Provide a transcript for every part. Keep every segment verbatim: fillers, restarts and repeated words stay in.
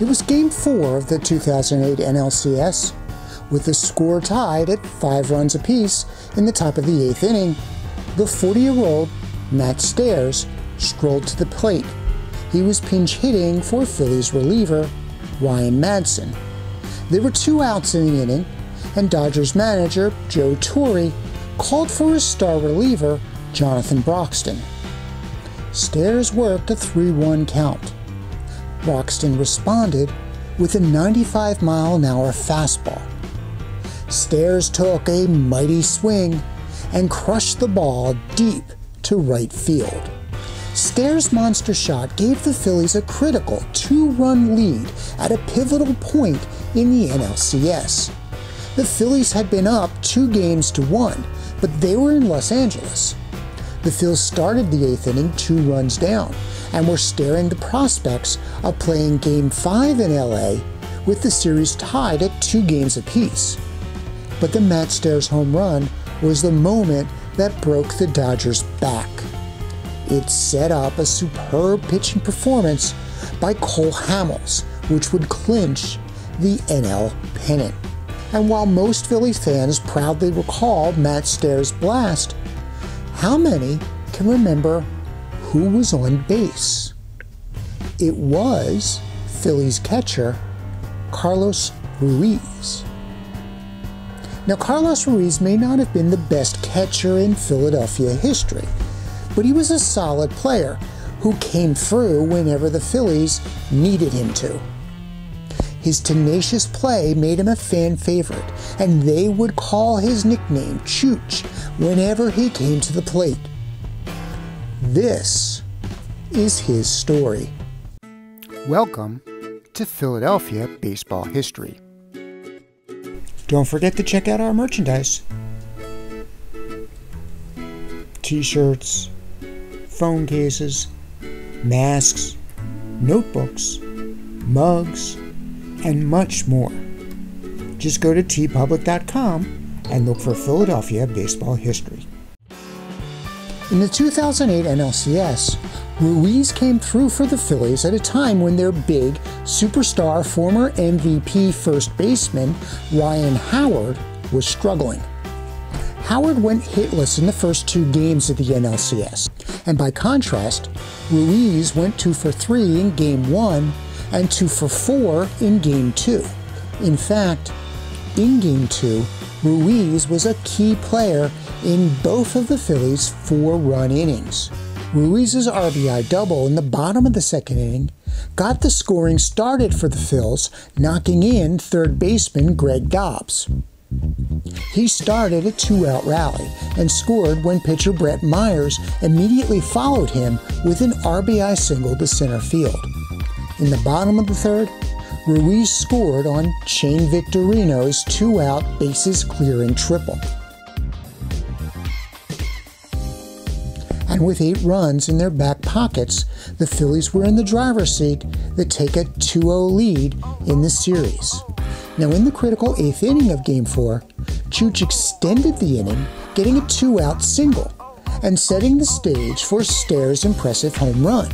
It was Game four of the two thousand eight N L C S, with the score tied at five runs apiece in the top of the eighth inning. The forty-year-old Matt Stairs strolled to the plate. He was pinch hitting for Phillies reliever Ryan Madson. There were two outs in the inning, and Dodgers manager Joe Torre called for his star reliever Jonathan Broxton. Stairs worked a three one count. Broxton responded with a ninety-five mile an hour fastball. Stairs took a mighty swing and crushed the ball deep to right field. Stairs' monster shot gave the Phillies a critical two run lead at a pivotal point in the N L C S. The Phillies had been up two games to one, but they were in Los Angeles. The Phillies started the eighth inning two runs down and were staring the prospects of playing Game five in L A with the series tied at two games apiece. But the Matt Stairs home run was the moment that broke the Dodgers' back. It set up a superb pitching performance by Cole Hamels, which would clinch the N L pennant. And while most Philly fans proudly recall Matt Stairs' blast, how many can remember who was on base? It was Phillies catcher Carlos Ruiz. Now, Carlos Ruiz may not have been the best catcher in Philadelphia history, but he was a solid player who came through whenever the Phillies needed him to. His tenacious play made him a fan favorite, and they would call his nickname Chooch whenever he came to the plate. This is his story. Welcome to Philadelphia Baseball History. Don't forget to check out our merchandise. T-shirts, phone cases, masks, notebooks, mugs, and much more. Just go to t public dot com and look for Philadelphia Baseball History. In the two thousand eight N L C S, Ruiz came through for the Phillies at a time when their big superstar former M V P first baseman Ryan Howard was struggling. Howard went hitless in the first two games of the N L C S, and by contrast, Ruiz went two for three in Game one and two for four in Game two. In fact, in Game two, Ruiz was a key player in both of the Phillies' four run innings. Ruiz's R B I double in the bottom of the second inning got the scoring started for the Phils, knocking in third baseman Greg Dobbs. He started a two out rally and scored when pitcher Brett Myers immediately followed him with an R B I single to center field. In the bottom of the third, Ruiz scored on Shane Victorino's two out bases clearing triple. And with eight runs in their back pockets, the Phillies were in the driver's seat to take a two oh lead in the series. Now, in the critical eighth inning of Game four, Chooch extended the inning, getting a two out single and setting the stage for Stairs' impressive home run.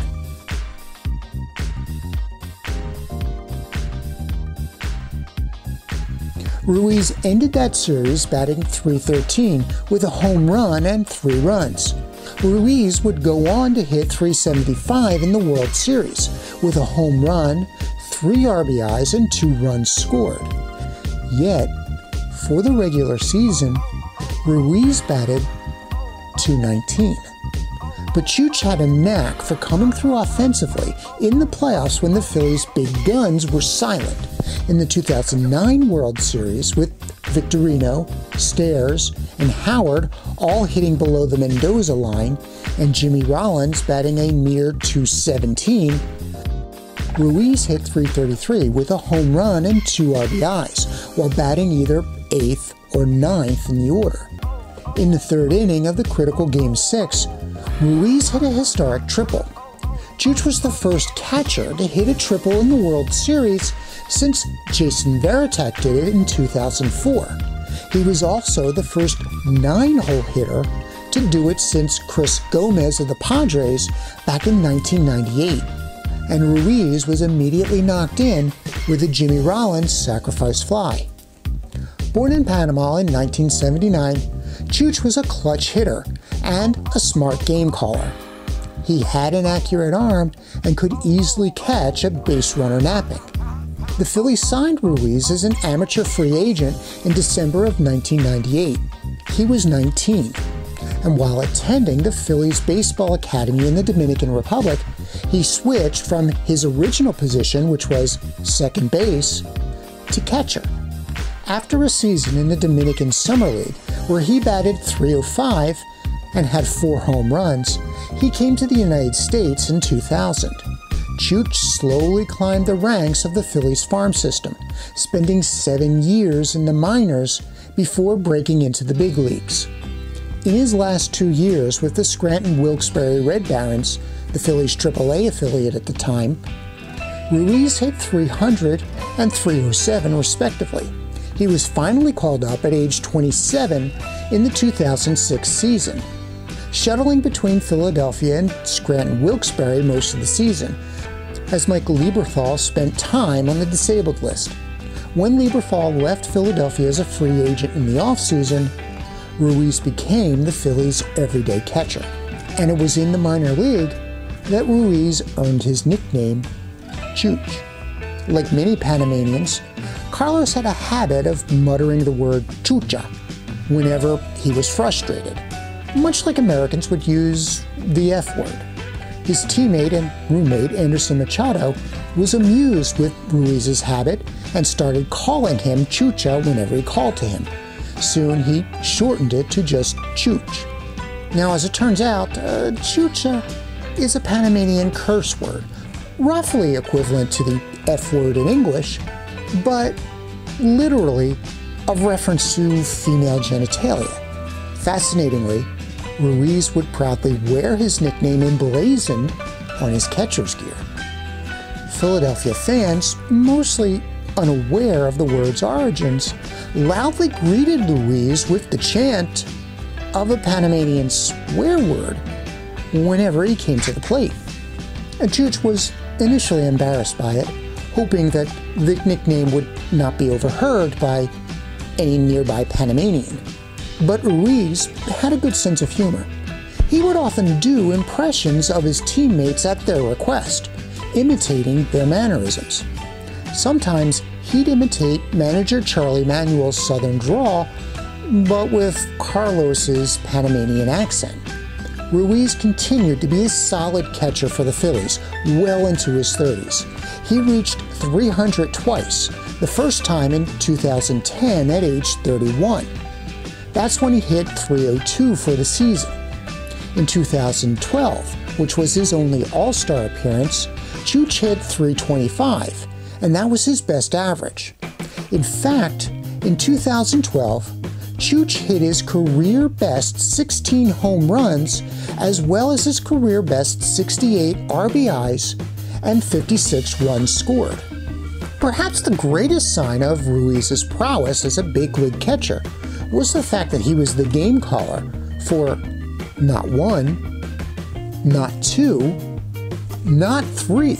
Ruiz ended that series batting three thirteen with a home run and three runs. Ruiz would go on to hit three seventy-five in the World Series with a home run, three R B Is, and two runs scored. Yet, for the regular season, Ruiz batted two nineteen. But Chooch had a knack for coming through offensively in the playoffs when the Phillies' big guns were silent. In the two thousand nine World Series, with Victorino, Stairs, and Howard all hitting below the Mendoza line, and Jimmy Rollins batting a mere two seventeen, Ruiz hit three thirty-three with a home run and two R B Is, while batting either eighth or ninth in the order. In the third inning of the critical Game six, Ruiz hit a historic triple. Chooch was the first catcher to hit a triple in the World Series since Jason Varitek did it in two thousand four. He was also the first nine hole hitter to do it since Chris Gomez of the Padres back in nineteen ninety-eight. and Ruiz was immediately knocked in with a Jimmy Rollins sacrifice fly. Born in Panama in nineteen seventy-nine, Chooch was a clutch hitter and a smart game caller. He had an accurate arm and could easily catch a base runner napping. The Phillies signed Ruiz as an amateur free agent in December of nineteen ninety-eight. He was nineteen, and while attending the Phillies Baseball Academy in the Dominican Republic, he switched from his original position, which was second base, to catcher. After a season in the Dominican Summer League, where he batted three oh five and had four home runs, he came to the United States in two thousand. Chooch slowly climbed the ranks of the Phillies farm system, spending seven years in the minors before breaking into the big leagues. In his last two years with the Scranton-Wilkes-Barre Red Barons, the Phillies triple A affiliate at the time, Ruiz hit three hundred and three oh seven respectively. He was finally called up at age twenty-seven in the two thousand six season, shuttling between Philadelphia and Scranton-Wilkes-Barre most of the season, as Michael Lieberthal spent time on the disabled list. When Lieberthal left Philadelphia as a free agent in the offseason, Ruiz became the Phillies' everyday catcher. And it was in the minor league that Ruiz earned his nickname, Chooch. Like many Panamanians, Carlos had a habit of muttering the word chucha whenever he was frustrated, much like Americans would use the F word. His teammate and roommate, Anderson Machado, was amused with Ruiz's habit and started calling him Chucha whenever he called to him. Soon he shortened it to just Chooch. Now, as it turns out, uh, Chucha is a Panamanian curse word, roughly equivalent to the F word in English, but literally a reference to female genitalia. Fascinatingly, Ruiz would proudly wear his nickname emblazoned on his catcher's gear. Philadelphia fans, mostly unaware of the word's origins, loudly greeted Ruiz with the chant of a Panamanian swear word whenever he came to the plate. Chooch was initially embarrassed by it, hoping that the nickname would not be overheard by any nearby Panamanian. But Ruiz had a good sense of humor. He would often do impressions of his teammates at their request, imitating their mannerisms. Sometimes he'd imitate manager Charlie Manuel's southern drawl, but with Carlos's Panamanian accent. Ruiz continued to be a solid catcher for the Phillies well into his thirties. He reached three hundred twice, the first time in two thousand ten at age thirty-one. That's when he hit three oh two for the season. In two thousand twelve, which was his only All-Star appearance, Chooch hit three twenty-five, and that was his best average. In fact, in two thousand twelve, Chooch hit his career best sixteen home runs, as well as his career best sixty-eight R B Is and fifty-six runs scored. Perhaps the greatest sign of Ruiz's prowess as a big league catcher was the fact that he was the game caller for not one, not two, not three,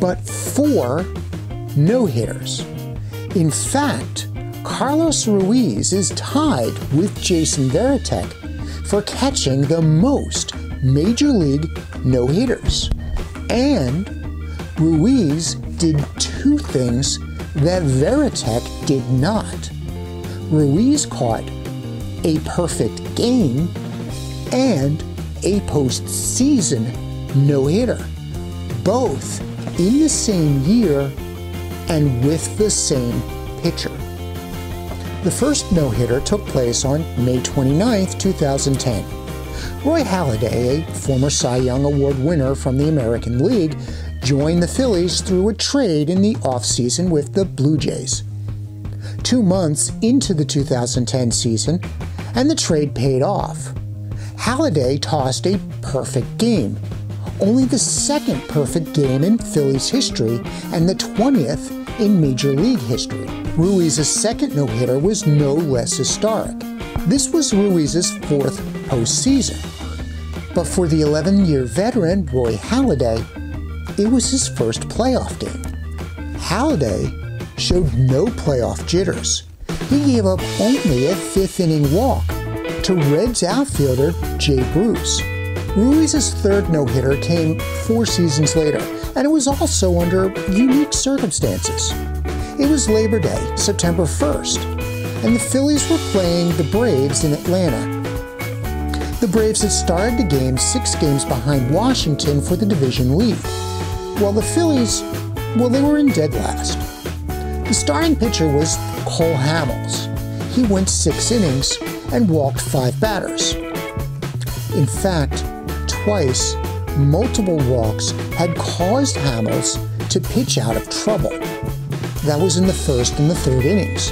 but four no-hitters. In fact, Carlos Ruiz is tied with Jason Varitek for catching the most Major League no-hitters. And Ruiz did two things that Varitek did not. Ruiz caught a perfect game and a postseason no-hitter, both in the same year and with the same pitcher. The first no-hitter took place on May twenty-ninth, two thousand ten. Roy Halladay, a former Cy Young Award winner from the American League, joined the Phillies through a trade in the offseason with the Blue Jays. Two months into the two thousand ten season, and the trade paid off. Halladay tossed a perfect game, only the second perfect game in Phillies history and the twentieth in Major League history. Ruiz's second no-hitter was no less historic. This was Ruiz's fourth postseason. But for the eleven-year veteran Roy Halladay, it was his first playoff game. Halladay showed no playoff jitters. He gave up only a fifth-inning walk to Reds outfielder Jay Bruce. Ruiz's third no-hitter came four seasons later, and it was also under unique circumstances. It was Labor Day, September first, and the Phillies were playing the Braves in Atlanta. The Braves had started the game six games behind Washington for the division lead, while the Phillies, well, they were in dead last. The starting pitcher was Cole Hamels. He went six innings and walked five batters. In fact, twice, multiple walks had caused Hamels to pitch out of trouble. That was in the first and the third innings.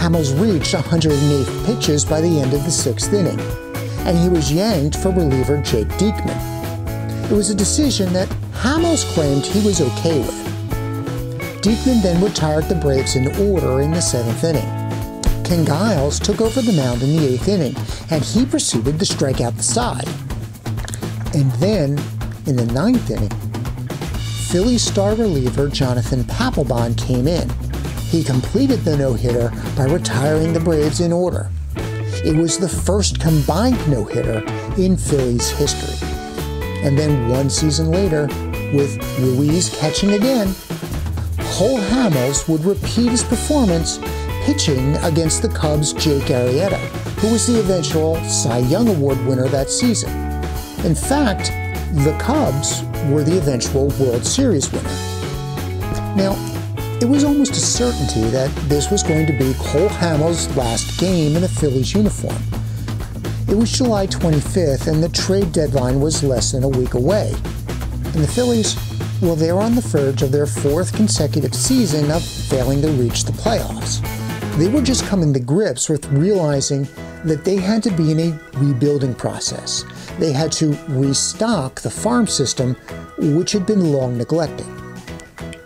Hamels reached one hundred eight pitches by the end of the sixth inning, and he was yanked for reliever Jake Diekman. It was a decision that Hamels claimed he was okay with. Diekman then retired the Braves in order in the seventh inning. Ken Giles took over the mound in the eighth inning, and he proceeded to strike out the side. And then, in the ninth inning, Phillies star reliever Jonathan Papelbon came in. He completed the no-hitter by retiring the Braves in order. It was the first combined no-hitter in Phillies history. And then one season later, with Ruiz catching again, Cole Hamels would repeat his performance pitching against the Cubs' Jake Arrieta, who was the eventual Cy Young Award winner that season. In fact, the Cubs were the eventual World Series winner. Now, it was almost a certainty that this was going to be Cole Hamels' last game in a Phillies uniform. It was July twenty-fifth, and the trade deadline was less than a week away. And the Phillies, well, they were on the verge of their fourth consecutive season of failing to reach the playoffs. They were just coming to grips with realizing that they had to be in a rebuilding process. They had to restock the farm system, which had been long neglected.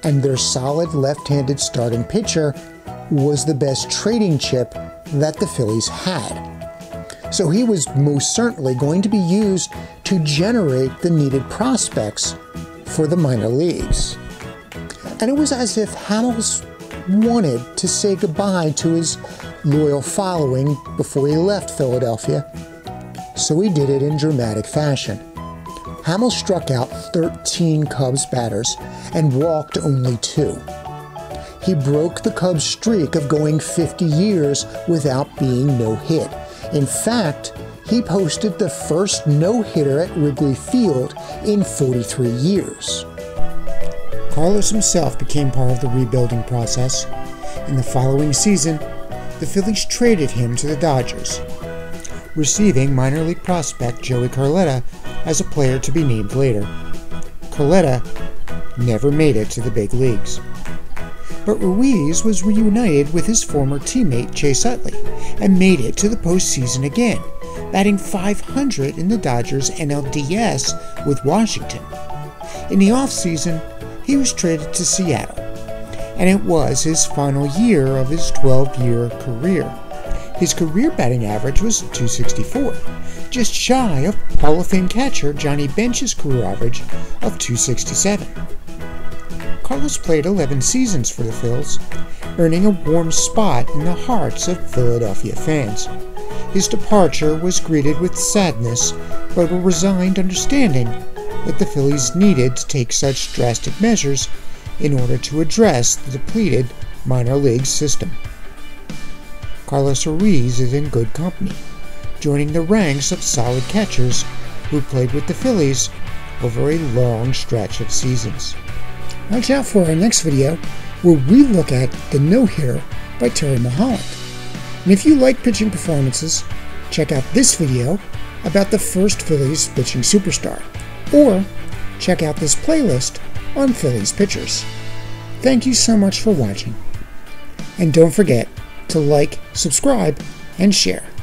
And their solid left-handed starting pitcher was the best trading chip that the Phillies had. So he was most certainly going to be used to generate the needed prospects for the minor leagues. And it was as if Hamels wanted to say goodbye to his loyal following before he left Philadelphia, so he did it in dramatic fashion. Hamels struck out thirteen Cubs batters and walked only two. He broke the Cubs' streak of going fifty years without being no-hit. In fact, he posted the first no-hitter at Wrigley Field in forty-three years. Carlos himself became part of the rebuilding process. In the following season, the Phillies traded him to the Dodgers, receiving minor league prospect Joey Coletta as a player to be named later. Coletta never made it to the big leagues. But Ruiz was reunited with his former teammate Chase Utley and made it to the postseason again, batting five hundred in the Dodgers' N L D S with Washington. In the offseason, he was traded to Seattle, and it was his final year of his twelve-year career. His career batting average was two sixty-four, just shy of Hall of Fame catcher Johnny Bench's career average of two sixty-seven. Carlos played eleven seasons for the Phils, earning a warm spot in the hearts of Philadelphia fans. His departure was greeted with sadness, but a resigned understanding that the Phillies needed to take such drastic measures in order to address the depleted minor league system. Carlos Ruiz is in good company, joining the ranks of solid catchers who played with the Phillies over a long stretch of seasons. Watch out for our next video, where we look at The No-Hitter by Terry Mulholland. And if you like pitching performances, check out this video about the first Phillies pitching superstar, or check out this playlist on Phillies pitchers. Thank you so much for watching, and don't forget to like, subscribe, and share.